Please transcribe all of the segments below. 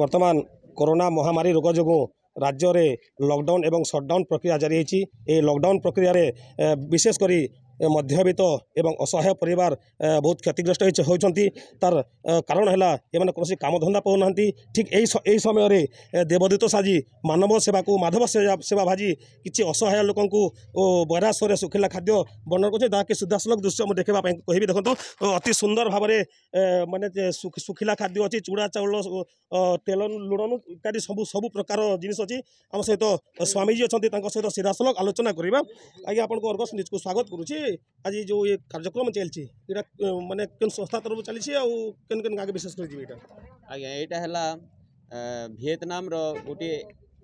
बर्तमान कोरोना महामारी रोग जो राज्य में लॉकडाउन एवं शटडाउन प्रक्रिया जारी है। लॉकडाउन प्रक्रिया विशेषकर मध्यबित्त एवं असहाय परिवार बहुत क्षतिग्रस्त होती। तार कारण है ये कौन कामधंदा पाऊना ठीक यही समय देवदूत साजी मानव सेवा को माधव सेवा भाजी किसी असहाय लोक बरा स्वर सुखिला खाद्य बर्णन करते सुधासुलभ दृश्य मुझे देखा कहि देखो अति सुंदर भाव में मानने सुखिला खाद्य अच्छी चूड़ा चाउल तेल लुण इत्यादि सब सब प्रकार जिनस अच्छी आम सहित स्वामीजी अच्छा सहित सीधासलख आलोचना करवा। आज आपको अर्गस न्यूज को स्वागत करुच्ची। आज जो ये कार्यक्रम चलती मानने के संस्था तरफ चलती आगे विशेष कर आज्ञा यहाँ है वियतनाम रोटे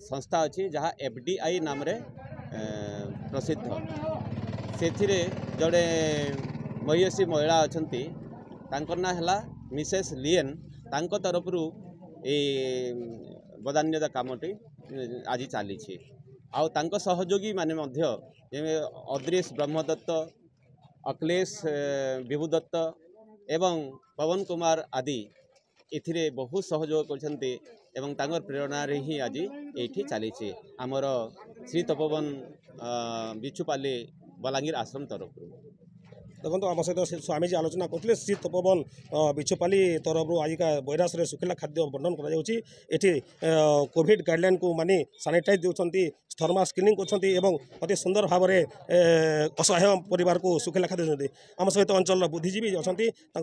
संस्था अच्छी जहाँ एफडीआई नाम प्रसिद्ध से जड़े महिषी महिला अच्छा ना है मिसेस लिएन तरफ बदान्यता कामटी आज चली सहयोगी माने अब्रेश ब्रह्मदत्त अखिलेश विभुदत्त एवं पवन कुमार आदि एथिरे बहुत सहयोग कर प्रेरणा ही आज ये चली आमर श्री तपोवन बिछुपाली बलांगीर आश्रम तरफ देखो आम सहित स्वामीजी आलोचना करते श्री तपोवन बिछुपाली तरफ आजिका बैरास सुखिला खाद्य बर्णन करोड गाइडलाइन को मानि सानिटाइज दे थर्मा स्क्रीनिंग एवं अति सुंदर भाव में असहाय परिवार को सुखिला खाद्य देते आम सहित अंचल बुद्धिजीवी अच्छा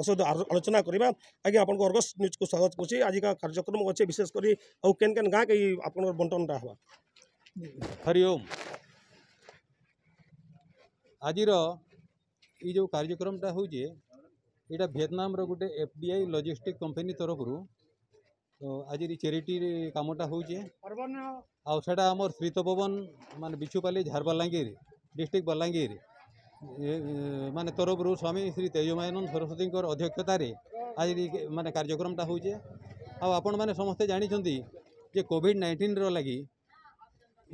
सहित आलोचना करवा। आज आपको अर्गस न्यूज को स्वागत करुच्ची। आजिका कार्यक्रम अच्छे विशेषकर आउ केन केन गाँव के आप बंटनटा हाँ हरिओम आज ये जो कार्यक्रम हो वियतनाम रो गोटे एफडीआई लॉजिस्टिक कंपनी तरफ तो आज चैरिटी कामटा होटा आम श्री तपोवन मान बिछुपाली झार बलांगीर डिस्ट्रिक्ट बलांगीर मान तरफ स्वामी श्री तेजमायनंद सरस्वती अध्यक्षतार आज मान कार्यक्रमटा होने समस्ते जानते जे कोविड-19 लगी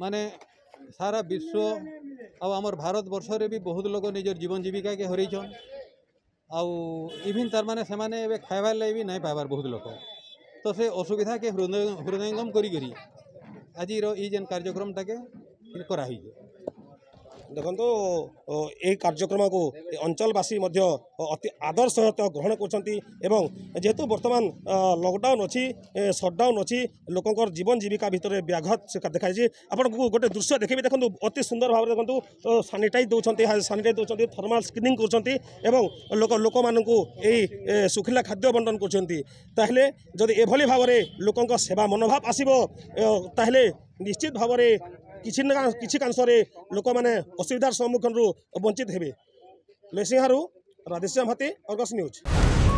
माने सारा विश्व आउ आमर भारत वर्ष रे भी बहुत लोग निजर जीवन जीविका के हरईन आविन तार माने से माने एबे खाइबार लगे भी नहीं पाइबार बहुत लोग तो से असुविधा के हृदयंगम करी आज जेन कार्यक्रम टाके कराई देखो ये कार्यक्रम को अंचलवासी अति आदर सहित ग्रहण कर जेहेतु बर्तमान लॉकडाउन अच्छी शटडाउन अच्छी लोकंर जीवन जीविका भितर व्याघात देखा आपको गोटे दृश्य देखे देखो अति सुंदर भाव में देखो सानिटाइज दौरान सानिटाइज दौरान थर्माल स्क्रीनिंग कर लोक मानू सुखिला खाद्य बंटन करें जब एभली भाव में लोकों सेवा मनोभाव आसबले निश्चित भाव में किसी ना किसी कांसरे लोक मैंने असुविधार सम्मुखीन वंचित हेबे। लेसिंहारू राधेश भारती, अर्गस न्यूज।